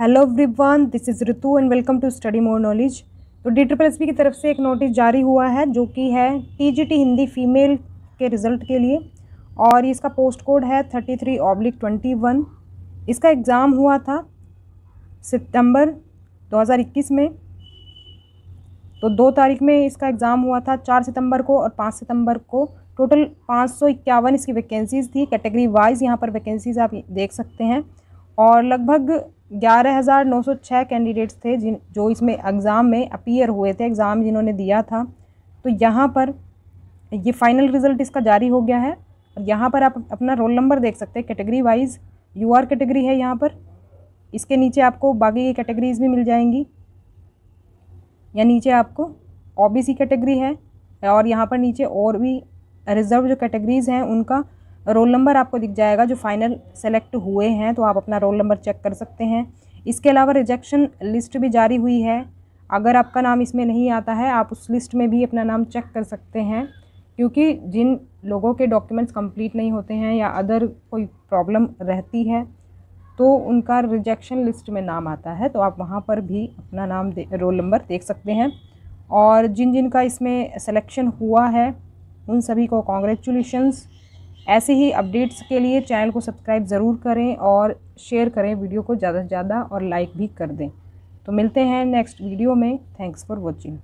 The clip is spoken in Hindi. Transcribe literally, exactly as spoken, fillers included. Hello everyone, this is Ritu and welcome to study more knowledge. तो डी ट्रिपल एस बी की तरफ से एक नोटिस जारी हुआ है जो कि है टीजीटी हिंदी फीमेल के रिज़ल्ट के लिए, और इसका पोस्ट कोड है thirty three oblique twenty one. इसका एग्ज़ाम हुआ था सितंबर दो हज़ार इक्कीस में, तो दो तारीख में इसका एग्ज़ाम हुआ था, चार सितंबर को और पाँच सितंबर को। टोटल पाँच सौ इक्यावन इसकी वैकेंसीज़ थी, कैटेगरी वाइज यहाँ पर वैकेंसीज़ आप देख सकते हैं, और लगभग ग्यारह हज़ार नौ सौ छह कैंडिडेट्स थे जिन जो इसमें एग्ज़ाम में अपीयर हुए थे, एग्ज़ाम जिन्होंने दिया था। तो यहाँ पर ये फ़ाइनल रिज़ल्ट इसका जारी हो गया है। यहाँ पर आप अपना रोल नंबर देख सकते हैं, category wise U R category है यहाँ पर। इसके नीचे आपको बाकी की कैटेगरीज़ भी मिल जाएंगी, या नीचे आपको ओ बी सी कैटेगरी है, और यहाँ पर नीचे और भी रिज़र्व जो कैटेगरीज़ हैं उनका रोल नंबर आपको दिख जाएगा जो फ़ाइनल सेलेक्ट हुए हैं, तो आप अपना रोल नंबर चेक कर सकते हैं। इसके अलावा रिजेक्शन लिस्ट भी जारी हुई है, अगर आपका नाम इसमें नहीं आता है आप उस लिस्ट में भी अपना नाम चेक कर सकते हैं, क्योंकि जिन लोगों के डॉक्यूमेंट्स कंप्लीट नहीं होते हैं या अदर कोई प्रॉब्लम रहती है तो उनका रिजेक्शन लिस्ट में नाम आता है, तो आप वहाँ पर भी अपना नाम रोल नंबर देख सकते हैं। और जिन जिन का इसमें सिलेक्शन हुआ है उन सभी को कॉन्ग्रेचुलेशंस। ऐसे ही अपडेट्स के लिए चैनल को सब्सक्राइब ज़रूर करें और शेयर करें वीडियो को ज़्यादा से ज़्यादा, और लाइक भी कर दें। तो मिलते हैं नेक्स्ट वीडियो में। Thanks for watching.